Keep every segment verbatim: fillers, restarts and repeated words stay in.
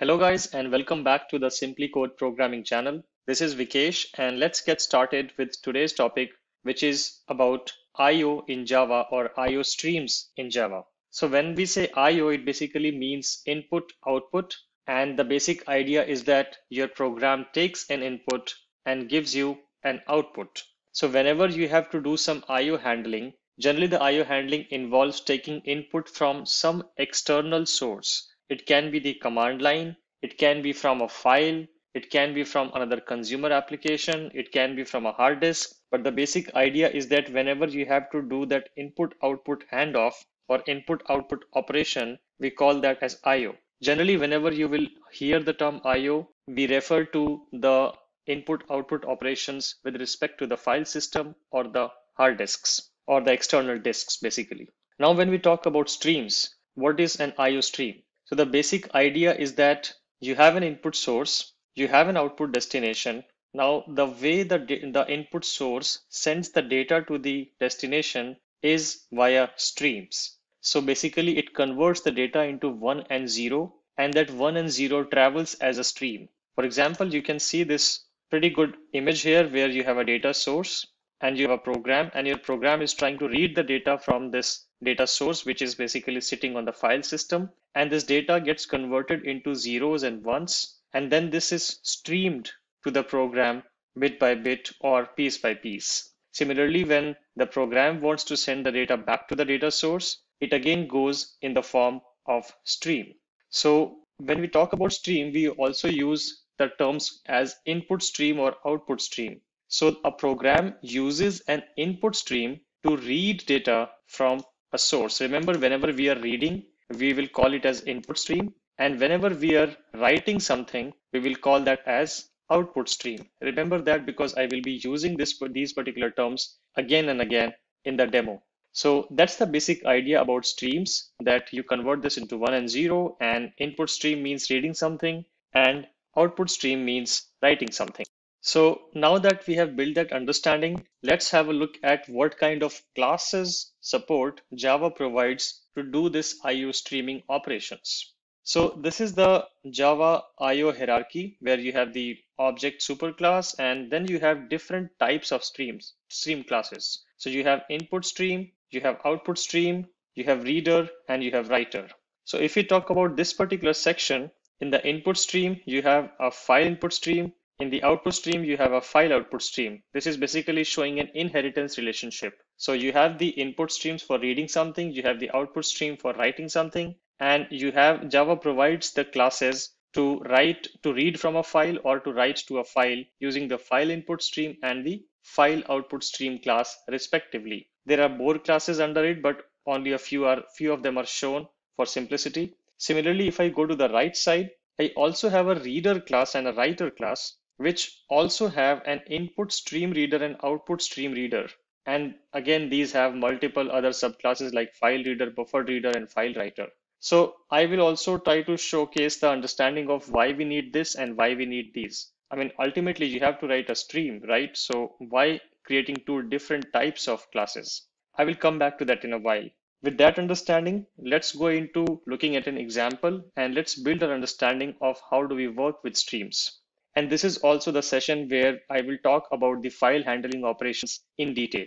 Hello guys, and welcome back to the SimpliCode programming channel. This is Vikesh, and let's get started with today's topic, which is about I O in Java or I O streams in Java. So when we say I O, it basically means input, output, and the basic idea is that your program takes an input and gives you an output. So whenever you have to do some I O handling, generally the I O handling involves taking input from some external source. It can be the command line, it can be from a file, it can be from another consumer application, it can be from a hard disk. But the basic idea is that whenever you have to do that input-output handoff or input-output operation, we call that as I O. Generally, whenever you will hear the term I O, we refer to the input-output operations with respect to the file system or the hard disks or the external disks basically. Now, when we talk about streams, what is an I O stream? So the basic idea is that you have an input source, you have an output destination. Now the way the, the input source sends the data to the destination is via streams. So basically it converts the data into one and zero, and that one and zero travels as a stream. For example, you can see this pretty good image here where you have a data source and you have a program, and your program is trying to read the data from this data source, which is basically sitting on the file system, and this data gets converted into zeros and ones, and then this is streamed to the program bit by bit or piece by piece. Similarly, when the program wants to send the data back to the data source, it again goes in the form of stream. So when we talk about stream, we also use the terms as input stream or output stream. So a program uses an input stream to read data from a source. Remember, whenever we are reading, we will call it as input stream, and whenever we are writing something, we will call that as output stream. Remember that, because I will be using this for these particular terms again and again in the demo. So that's the basic idea about streams, that you convert this into one and zero, and input stream means reading something and output stream means writing something. So now that we have built that understanding, let's have a look at what kind of classes support Java provides to do this I O streaming operations. So this is the Java I O hierarchy, where you have the object superclass, and then you have different types of streams, stream classes. So you have input stream, you have output stream, you have reader, and you have writer. So if we talk about this particular section, in the input stream, you have a file input stream. In the output stream, you have a file output stream. This is basically showing an inheritance relationship. So you have the input streams for reading something, you have the output stream for writing something, and you have Java provides the classes to write, to read from a file or to write to a file using the file input stream and the file output stream class respectively. There are more classes under it, but only a few are few of them are shown for simplicity. Similarly, if I go to the right side, I also have a reader class and a writer class, which also have an input stream reader and output stream reader. And again, these have multiple other subclasses like file reader, buffer reader, and file writer. So I will also try to showcase the understanding of why we need this and why we need these. I mean, ultimately you have to write a stream, right? So why creating two different types of classes? I will come back to that in a while. With that understanding, let's go into looking at an example, and let's build our understanding of how do we work with streams. And this is also the session where I will talk about the file handling operations in detail.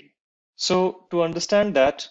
So to understand that,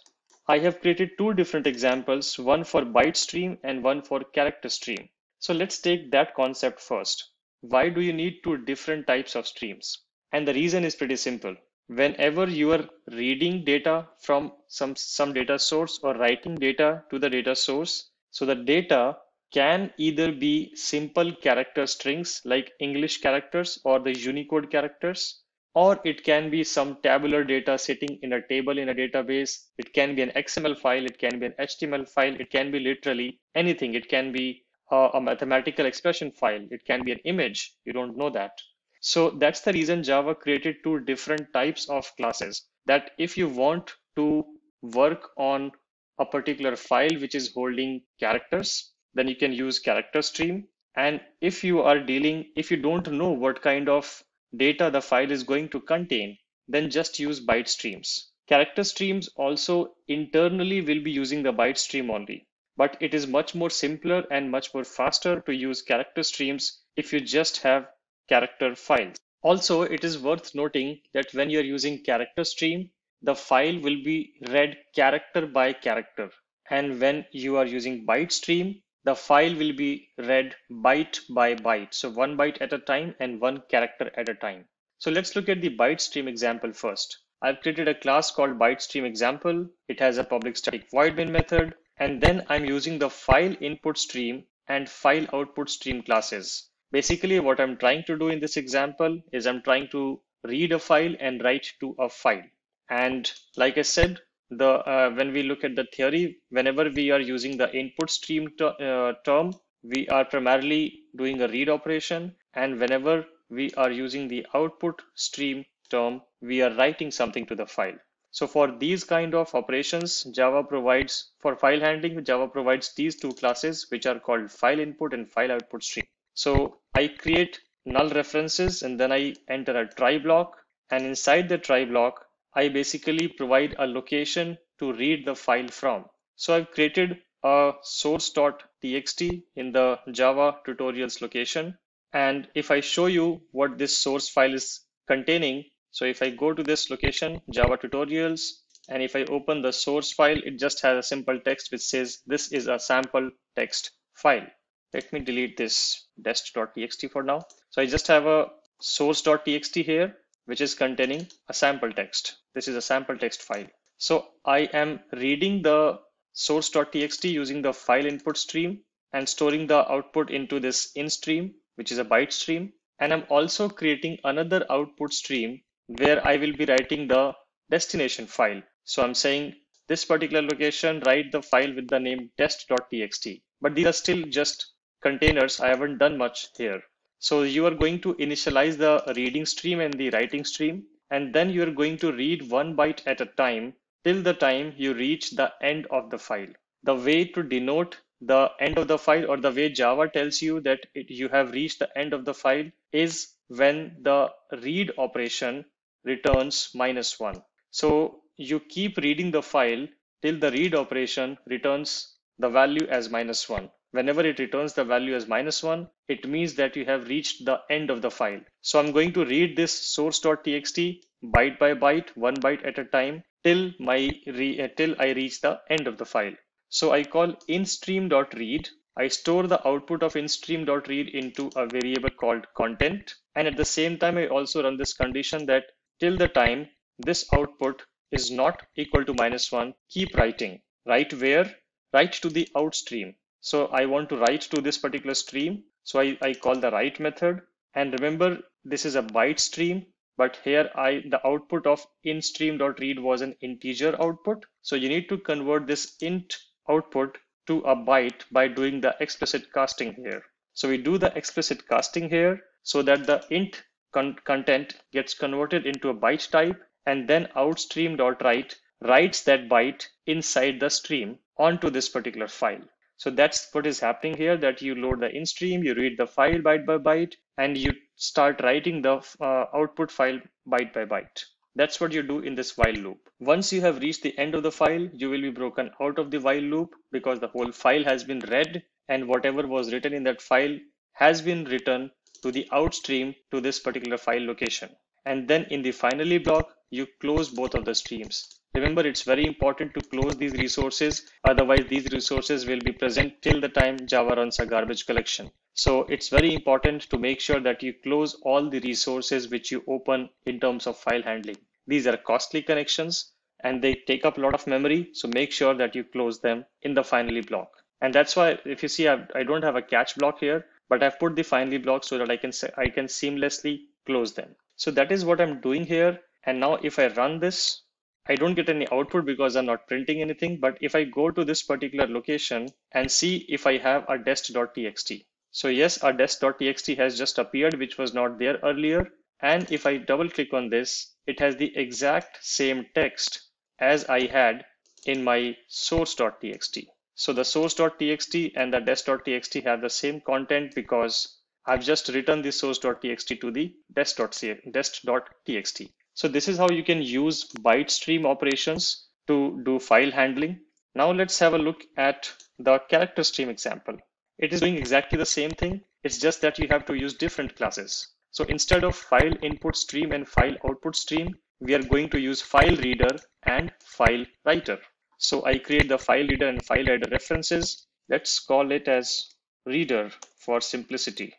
I have created two different examples, one for byte stream and one for character stream. So let's take that concept first. Why do you need two different types of streams? And the reason is pretty simple. Whenever you are reading data from some, some data source or writing data to the data source, so the data can either be simple character strings like English characters or the Unicode characters, or it can be some tabular data sitting in a table in a database. It can be an X M L file, it can be an H T M L file, it can be literally anything. It can be a, a mathematical expression file, it can be an image, you don't know that. So that's the reason Java created two different types of classes, that if you want to work on a particular file which is holding characters, then you can use character stream. And if you are dealing, if you don't know what kind of data the file is going to contain, then just use byte streams. Character streams also internally will be using the byte stream only. but it is much more simpler and much more faster to use character streams if you just have character files. Also, it is worth noting that when you're using character stream, the file will be read character by character. And when you are using byte stream, the file will be read byte by byte. So one byte at a time and one character at a time. So let's look at the byte stream example first. I've created a class called ByteStreamExample. It has a public static void main method. And then I'm using the file input stream and file output stream classes. Basically, what I'm trying to do in this example is I'm trying to read a file and write to a file. And like I said, the uh, when we look at the theory, whenever we are using the input stream ter uh, term, we are primarily doing a read operation. And whenever we are using the output stream term, we are writing something to the file. So for these kind of operations, Java provides, for file handling, Java provides these two classes, which are called file input and file output stream. So I create null references and then I enter a try block, and inside the try block, I basically provide a location to read the file from. So I've created a source dot t x t in the Java tutorials location. And if I show you what this source file is containing, so if I go to this location, Java tutorials, and if I open the source file, it just has a simple text which says this is a sample text file. Let me delete this dest dot t x t for now. So I just have a source dot t x t here, which is containing a sample text. This is a sample text file. So I am reading the source dot t x t using the file input stream and storing the output into this in stream, which is a byte stream. And I'm also creating another output stream where I will be writing the destination file. So I'm saying this particular location, write the file with the name test dot t x t. But these are still just containers. I haven't done much here. So you are going to initialize the reading stream and the writing stream, and then you're going to read one byte at a time till the time you reach the end of the file. The way to denote the end of the file, or the way Java tells you that it, you have reached the end of the file, is when the read operation returns minus one. So you keep reading the file till the read operation returns the value as minus one. Whenever it returns the value as minus one, it means that you have reached the end of the file. So I'm going to read this source dot t x t byte by byte, one byte at a time, till my re till I reach the end of the file. So I call inStream.read. I store the output of inStream.read into a variable called content. And at the same time, I also run this condition that till the time this output is not equal to minus one, keep writing. Write where? Write to the out stream. So I want to write to this particular stream. So I, I call the write method. And remember, this is a byte stream, but here I the output of inStream.read was an integer output. So you need to convert this int output to a byte by doing the explicit casting here. So we do the explicit casting here so that the int con content gets converted into a byte type, and then outStream.write writes that byte inside the stream onto this particular file. So that's what is happening here, that you load the in stream, you read the file byte by byte, and you start writing the uh, output file byte by byte. That's what you do in this while loop. Once you have reached the end of the file, you will be broken out of the while loop because the whole file has been read, and whatever was written in that file has been written to the out stream to this particular file location. And then in the finally block, you close both of the streams. Remember, it's very important to close these resources. Otherwise, these resources will be present till the time Java runs a garbage collection. So it's very important to make sure that you close all the resources which you open in terms of file handling. These are costly connections and they take up a lot of memory. So make sure that you close them in the finally block. And that's why, if you see, I've, I don't have a catch block here, but I've put the finally block so that I can, I can seamlessly close them. So that is what I'm doing here. And now if I run this, I don't get any output because I'm not printing anything. But if I go to this particular location and see if I have a dest dot t x t. So yes, our dest dot t x t has just appeared, which was not there earlier. And if I double click on this, it has the exact same text as I had in my source dot t x t. So the source dot t x t and the dest dot t x t have the same content because I've just written the source dot t x t to the dest dot t x t. So this is how you can use byte stream operations to do file handling. Now let's have a look at the character stream example. It is doing exactly the same thing. It's just that you have to use different classes. So instead of file input stream and file output stream, we are going to use file reader and file writer. So I create the file reader and file writer references. Let's call it as reader for simplicity.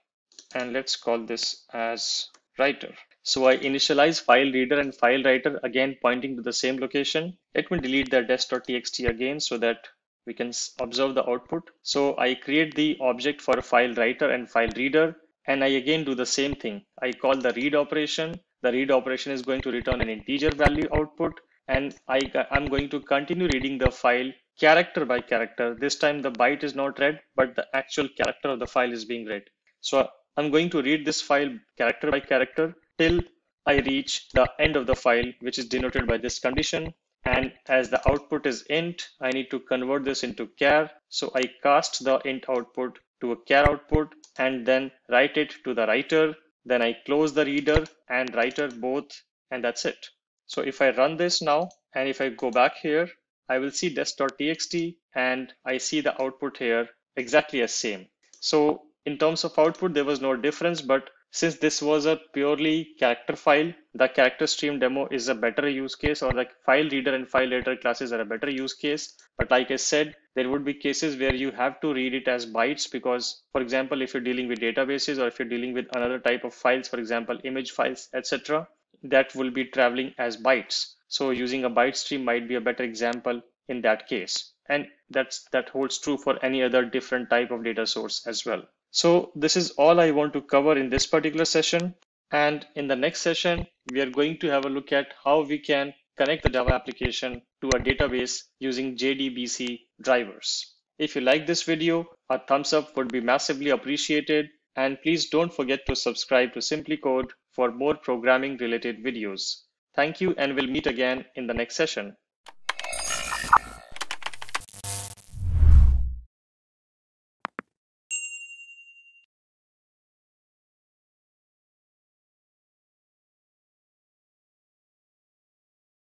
And let's call this as writer. So I initialize file reader and file writer, again pointing to the same location. Let me delete the dest.txt again so that we can observe the output. So I create the object for file writer and file reader, and I again do the same thing. I call the read operation. The read operation is going to return an integer value output, and I, I'm going to continue reading the file character by character. This time the byte is not read, but the actual character of the file is being read. So I'm going to read this file character by character till I reach the end of the file, which is denoted by this condition. And as the output is int, I need to convert this into char. So I cast the int output to a char output and then write it to the writer. Then I close the reader and writer both, and that's it. So if I run this now, and if I go back here, I will see dest.txt, and I see the output here exactly as same. So in terms of output, there was no difference, but since this was a purely character file, the character stream demo is a better use case, or like file reader and file writer classes are a better use case. But like I said, there would be cases where you have to read it as bytes, because, for example, if you're dealing with databases or if you're dealing with another type of files, for example, image files, et cetera, that will be traveling as bytes. So using a byte stream might be a better example in that case. And that's that holds true for any other different type of data source as well. So this is all I want to cover in this particular session. And in the next session, we are going to have a look at how we can connect the Java application to a database using J D B C drivers. If you like this video, a thumbs up would be massively appreciated. And please don't forget to subscribe to SimpliCode for more programming related videos. Thank you, and we'll meet again in the next session.